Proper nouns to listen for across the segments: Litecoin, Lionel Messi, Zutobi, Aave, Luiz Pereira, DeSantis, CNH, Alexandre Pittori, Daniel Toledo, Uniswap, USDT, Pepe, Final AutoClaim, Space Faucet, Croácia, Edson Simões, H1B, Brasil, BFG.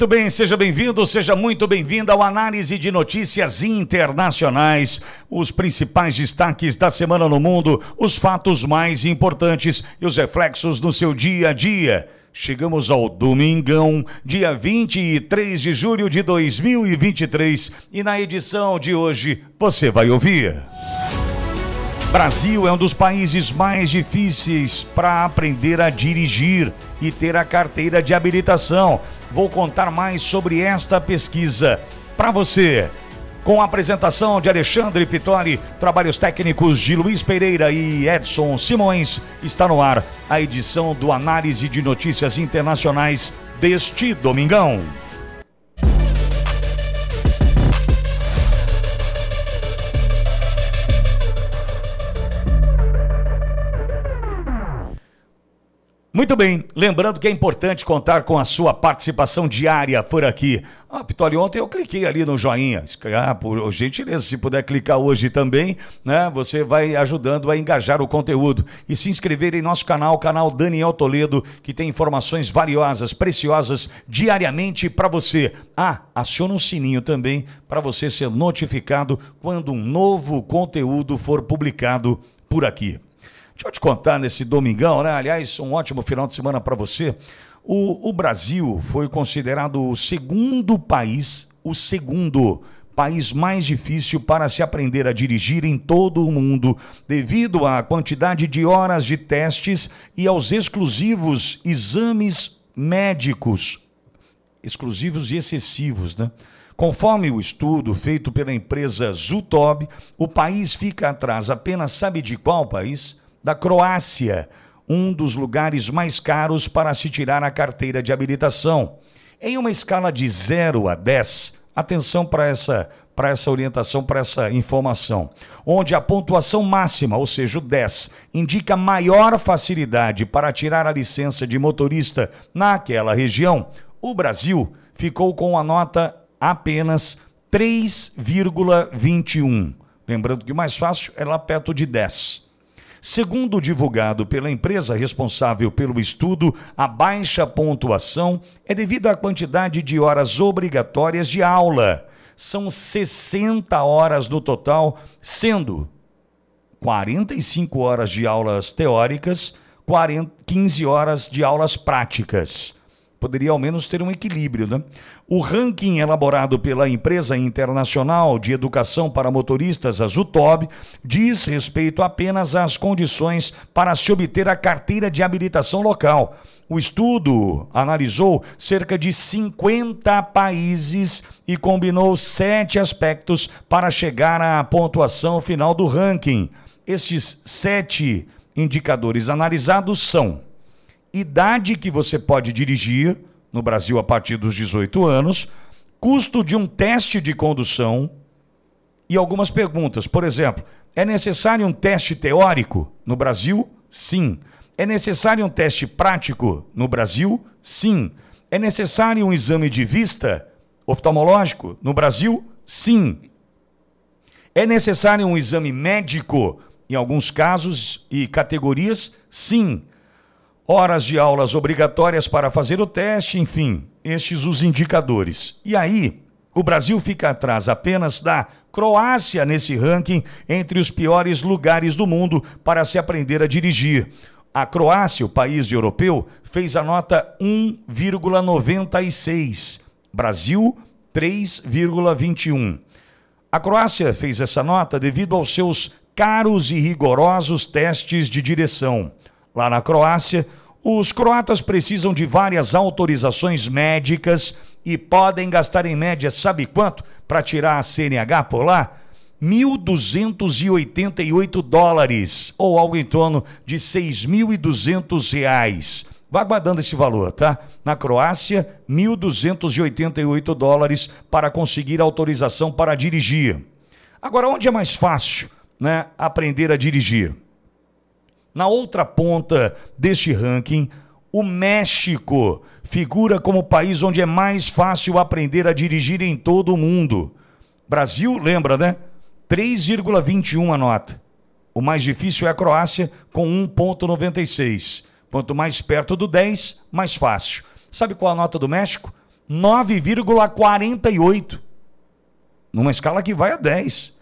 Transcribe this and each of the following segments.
Muito bem, seja bem-vindo, seja muito bem-vinda ao Análise de Notícias Internacionais. Os principais destaques da semana no mundo, os fatos mais importantes e os reflexos no seu dia a dia. Chegamos ao domingão, dia 23 de julho de 2023, e na edição de hoje você vai ouvir. Brasil é um dos países mais difíceis para aprender a dirigir e ter a carteira de habilitação. Vou contar mais sobre esta pesquisa para você. Com a apresentação de Alexandre Pittori, trabalhos técnicos de Luiz Pereira e Edson Simões, está no ar a edição do Análise de Notícias Internacionais deste domingão. Muito bem, lembrando que é importante contar com a sua participação diária por aqui. Ah, Pittori, ontem eu cliquei ali no joinha. Ah, por gentileza, se puder clicar hoje também, né? Você vai ajudando a engajar o conteúdo. E se inscrever em nosso canal, o canal Daniel Toledo, que tem informações valiosas, preciosas, diariamente para você. Ah, aciona o sininho também para você ser notificado quando um novo conteúdo for publicado por aqui. Deixa eu te contar nesse domingão, né? Aliás, um ótimo final de semana para você. O Brasil foi considerado o segundo país mais difícil para se aprender a dirigir em todo o mundo, devido à quantidade de horas de testes e aos exclusivos exames médicos. Exclusivos e excessivos, né? Conforme o estudo feito pela empresa Zutobi, o país fica atrás apenas, sabe de qual país? Da Croácia, um dos lugares mais caros para se tirar a carteira de habilitação. Em uma escala de 0 a 10, atenção para essa orientação, para essa informação, onde a pontuação máxima, ou seja, o 10, indica maior facilidade para tirar a licença de motorista naquela região, o Brasil ficou com a nota apenas 3,21. Lembrando que o mais fácil é lá perto de 10. Segundo o divulgado pela empresa responsável pelo estudo, a baixa pontuação é devido à quantidade de horas obrigatórias de aula. São 60 horas no total, sendo 45 horas de aulas teóricas, 15 horas de aulas práticas. Poderia ao menos ter um equilíbrio, né? O ranking elaborado pela empresa internacional de educação para motoristas, a Zutobi, diz respeito apenas às condições para se obter a carteira de habilitação local. O estudo analisou cerca de 50 países e combinou 7 aspectos para chegar à pontuação final do ranking. Estes 7 indicadores analisados são: idade que você pode dirigir, no Brasil a partir dos 18 anos, custo de um teste de condução e algumas perguntas. Por exemplo, é necessário um teste teórico? No Brasil, sim. É necessário um teste prático? No Brasil, sim. É necessário um exame de vista oftalmológico? No Brasil, sim. É necessário um exame médico, em alguns casos e categorias? Sim. Horas de aulas obrigatórias para fazer o teste, enfim, estes os indicadores. E aí, o Brasil fica atrás apenas da Croácia nesse ranking entre os piores lugares do mundo para se aprender a dirigir. A Croácia, o país europeu, fez a nota 1,96, Brasil 3,21. A Croácia fez essa nota devido aos seus caros e rigorosos testes de direção. Lá na Croácia, os croatas precisam de várias autorizações médicas e podem gastar em média, sabe quanto, para tirar a CNH por lá? 1.288 dólares, ou algo em torno de 6.200 reais. Vá guardando esse valor, tá? Na Croácia, 1.288 dólares para conseguir autorização para dirigir. Agora, onde é mais fácil, né, aprender a dirigir? Na outra ponta deste ranking, o México figura como o país onde é mais fácil aprender a dirigir em todo o mundo. Brasil, lembra, né? 3,21 a nota. O mais difícil é a Croácia, com 1,96. Quanto mais perto do 10, mais fácil. Sabe qual a nota do México? 9,48. Numa escala que vai a 10.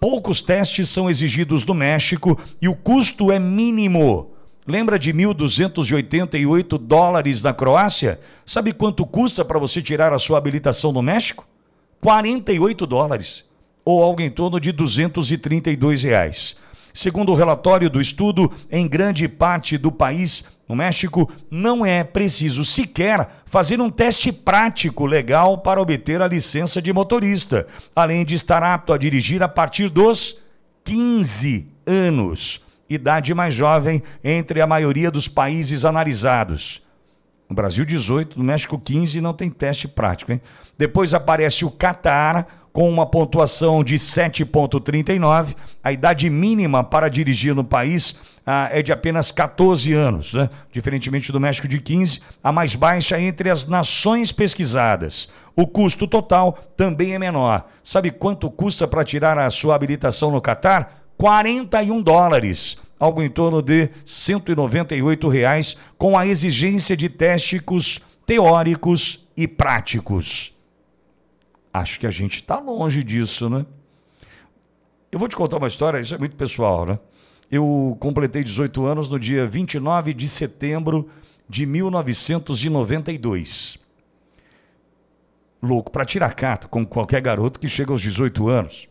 Poucos testes são exigidos do México e o custo é mínimo. Lembra de 1.288 dólares na Croácia? Sabe quanto custa para você tirar a sua habilitação no México? 48 dólares, ou algo em torno de 232 reais. Segundo o relatório do estudo, em grande parte do país, no México, não é preciso sequer fazer um teste prático legal para obter a licença de motorista, além de estar apto a dirigir a partir dos 15 anos, idade mais jovem entre a maioria dos países analisados. No Brasil, 18, no México, 15, não tem teste prático, hein? Depois aparece o Catar, com uma pontuação de 7,39, a idade mínima para dirigir no país é de apenas 14 anos, né? Diferentemente do México de 15, a mais baixa entre as nações pesquisadas. O custo total também é menor. Sabe quanto custa para tirar a sua habilitação no Catar? 41 dólares, algo em torno de 198 reais, com a exigência de testes teóricos e práticos. Acho que a gente está longe disso, né? Eu vou te contar uma história, isso é muito pessoal, né? Eu completei 18 anos no dia 29 de setembro de 1992. Louco para tirar carta, como qualquer garoto que chega aos 18 anos.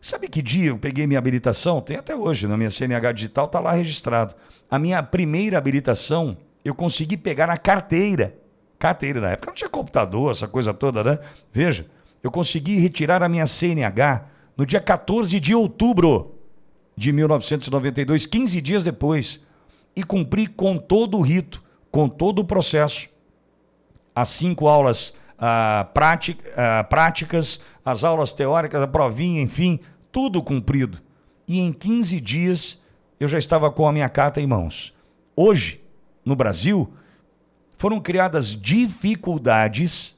Sabe que dia eu peguei minha habilitação? Tem até hoje, na minha CNH digital está lá registrado. A minha primeira habilitação eu consegui pegar na carteira. Carteira na época, não tinha computador, essa coisa toda, né? Veja, eu consegui retirar a minha CNH no dia 14 de outubro de 1992, 15 dias depois, e cumpri com todo o rito, com todo o processo. As 5 aulas práticas, as aulas teóricas, a provinha, enfim, tudo cumprido. E em 15 dias eu já estava com a minha carta em mãos. Hoje, no Brasil, foram criadas dificuldades,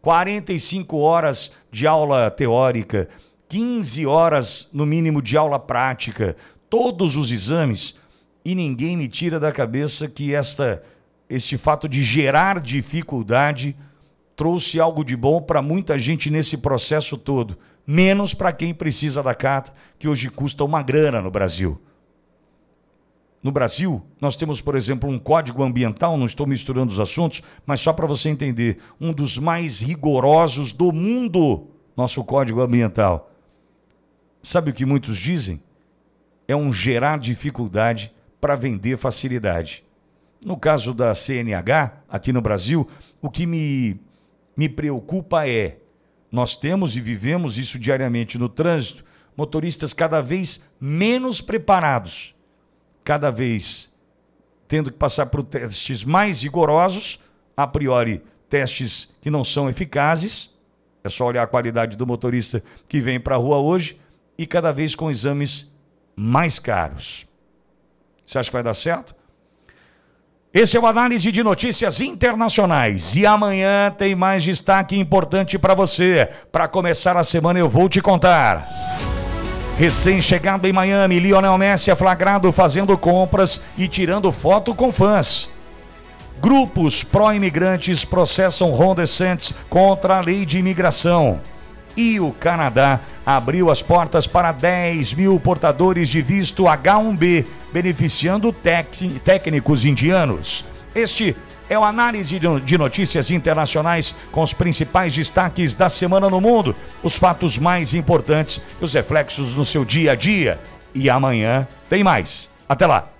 45 horas de aula teórica, 15 horas no mínimo de aula prática, todos os exames, e ninguém me tira da cabeça que este fato de gerar dificuldade trouxe algo de bom para muita gente nesse processo todo, menos para quem precisa da carta, que hoje custa uma grana no Brasil. No Brasil, nós temos, por exemplo, um código ambiental, não estou misturando os assuntos, mas só para você entender, um dos mais rigorosos do mundo, nosso código ambiental. Sabe o que muitos dizem? É um gerar dificuldade para vender facilidade. No caso da CNH, aqui no Brasil, o que me preocupa é, nós temos e vivemos isso diariamente no trânsito, motoristas cada vez menos preparados, cada vez tendo que passar por testes mais rigorosos, a priori testes que não são eficazes, é só olhar a qualidade do motorista que vem para a rua hoje, e cada vez com exames mais caros. Você acha que vai dar certo? Esse é o Análise de Notícias Internacionais, e amanhã tem mais destaque importante para você. Para começar a semana eu vou te contar. Recém-chegado em Miami, Lionel Messi é flagrado fazendo compras e tirando foto com fãs. Grupos pró-imigrantes processam Ron DeSantis contra a lei de imigração. E o Canadá abriu as portas para 10 mil portadores de visto H1B, beneficiando técnicos indianos. Este é o Análise de Notícias Internacionais, com os principais destaques da semana no mundo, os fatos mais importantes e os reflexos no seu dia a dia. E amanhã tem mais. Até lá!